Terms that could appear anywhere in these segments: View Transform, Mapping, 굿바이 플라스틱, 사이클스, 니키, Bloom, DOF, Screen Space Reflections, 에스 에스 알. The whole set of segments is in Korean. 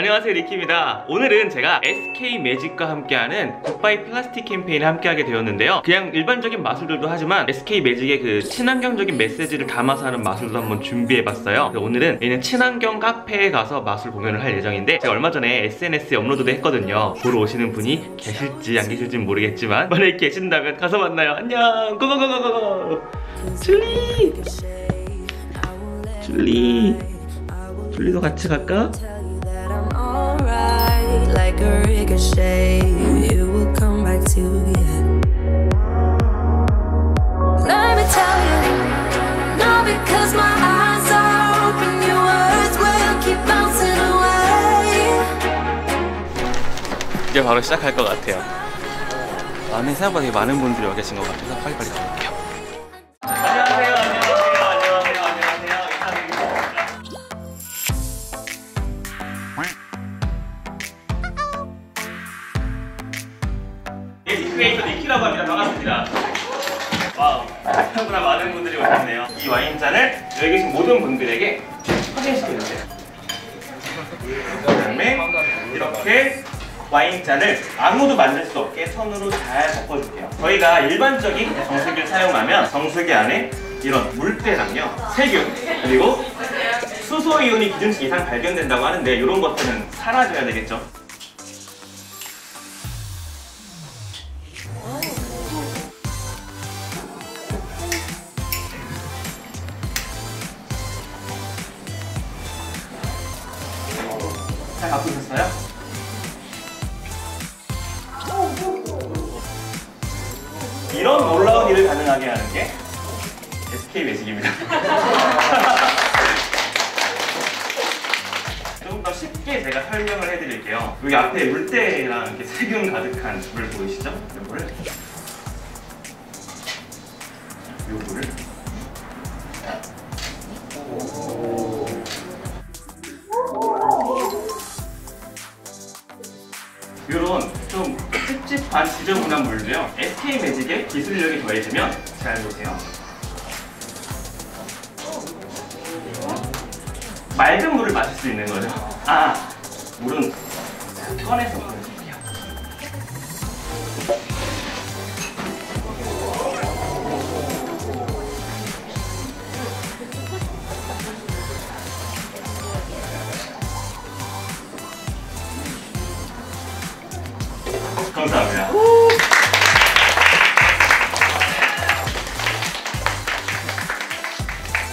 안녕하세요, 리키입니다. 오늘은 제가 SK 매직과 함께하는 굿바이 플라스틱 캠페인을 함께하게 되었는데요. 그냥 일반적인 마술들도 하지만 SK 매직의 그 친환경적인 메시지를 담아서 하는 마술도 한번 준비해봤어요. 오늘은 얘는 친환경 카페에 가서 마술 공연을 할 예정인데, 제가 얼마 전에 SNS에 업로드도 했거든요. 보러 오시는 분이 계실지 안 계실지는 모르겠지만 만약에 계신다면 가서 만나요. 안녕. 고고고고고. 줄리. 줄리. 줄리도 같이 갈까? Like a ricochet, you will come back to me. Let me tell you, no, because my eyes are open, your words will keep bouncing away. 이제 바로 시작할 것 같아요. 안에 생각보다 되게 많은 분들이 와 계신 것 같아서 빨리빨리 가볼게요. 크리에이터 니키라고 합니다. 반갑습니다. 와우, 생각보다 많은 분들이 오셨네요. 이 와인잔을 여기 계신 모든 분들에게 확인시켜주세요. 그 다음에 이렇게 와인잔을 아무도 만질 수 없게 손으로 잘 덮어줄게요. 저희가 일반적인 정수기를 사용하면 정수기 안에 이런 물때랑요, 세균, 그리고 수소이온이 기준치 이상 발견된다고 하는데, 이런 것들은 사라져야 되겠죠. 잘 갖고 있었어요? 이런 놀라운 일을 가능하게 하는 게 SK 매직입니다. 조금 더 쉽게 제가 설명을 해드릴게요. 여기 앞에 물때랑 이렇게 세균 가득한 물 보이시죠? 요거를 이런 좀 찝찝한 지저분한 물도요, SK 매직의 기술력이 더해지면, 잘 보세요, 맑은 물을 마실 수 있는 거죠. 아, 물은 꺼내서 보여드릴게요. 감사합니다.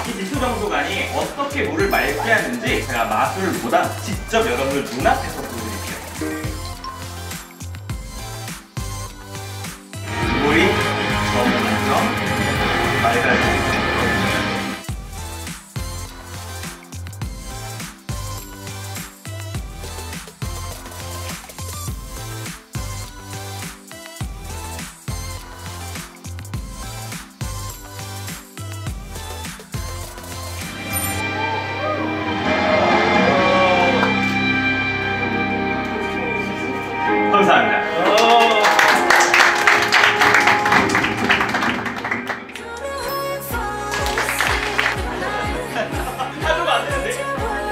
이 기초정수관이 어떻게 물을 맑게 하는지 제가 마술보다 직접 여러분들 눈앞에서 보여드릴게요. 물이 점점 맑아지고 있어요. 감사합니다. 하도 안 되는데? 감사합니다.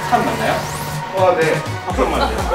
사람 맞나요? 아, 네. 박수 한번 해주세요.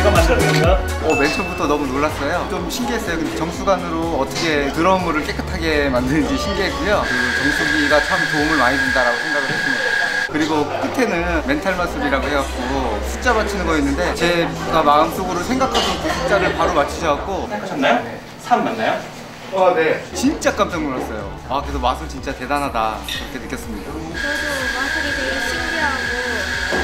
이거 맞춰주세요. 맨 처음부터 너무 놀랐어요. 좀 신기했어요. 근데 정수관으로 어떻게 더러운 물을 깨끗하게 만드는지 신기했고요. 그 정수기가 참 도움을 많이 준다라고 생각을 했습니다. 그리고 끝에는 멘탈 마술이라고 해갖고 숫자 맞추는 거였는데, 제가 마음속으로 생각하던 그 숫자를 바로 맞추셔갖고. 하셨나요? 네. 3 맞나요? 아, 네. 진짜 깜짝 놀랐어요. 아, 그래서 마술 진짜 대단하다, 그렇게 느꼈습니다. 저도 마술이 되게 신기하고 재밌었어요.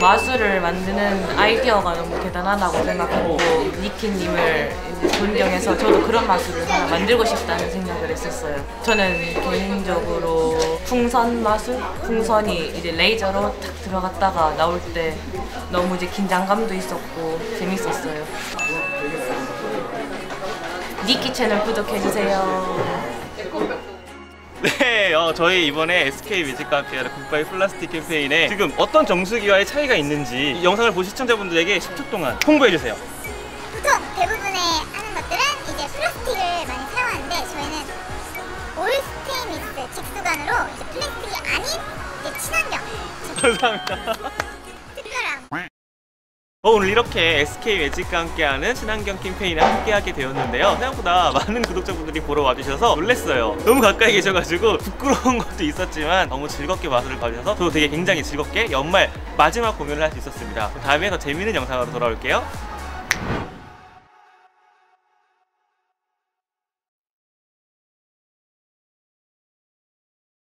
마술을 만드는 아이디어가 너무 대단하다고 생각하고 니키님을 존경해서 저도 그런 마술을 하나 만들고 싶다는 생각을 했었어요. 저는 개인적으로 풍선 마술? 풍선이 이제 레이저로 탁 들어갔다가 나올 때 너무 이제 긴장감도 있었고 재밌었어요. 니키 채널 구독해주세요. 네, 저희 이번에 SK 뮤직과 함께하는 굿바이 플라스틱 캠페인에 지금 어떤 정수기와의 차이가 있는지 이 영상을 보신 시청자분들에게 10초 동안 홍보해주세요. 보통 대부분의 하는 것들은 이제 플라스틱을 많이 사용하는데 저희는 올 스테인리스 직수관으로 이제 플라스틱이 아닌 이제 친환경. 감사합니다. 특별함. 오늘 이렇게 SK 매직과 함께하는 친환경 캠페인에 함께하게 되었는데요. 생각보다 많은 구독자분들이 보러 와주셔서 놀랐어요. 너무 가까이 계셔가지고 부끄러운 것도 있었지만 너무 즐겁게 마술을 봐주셔서 저도 되게 굉장히 즐겁게 연말 마지막 공연을 할 수 있었습니다. 다음에 더 재미있는 영상으로 돌아올게요.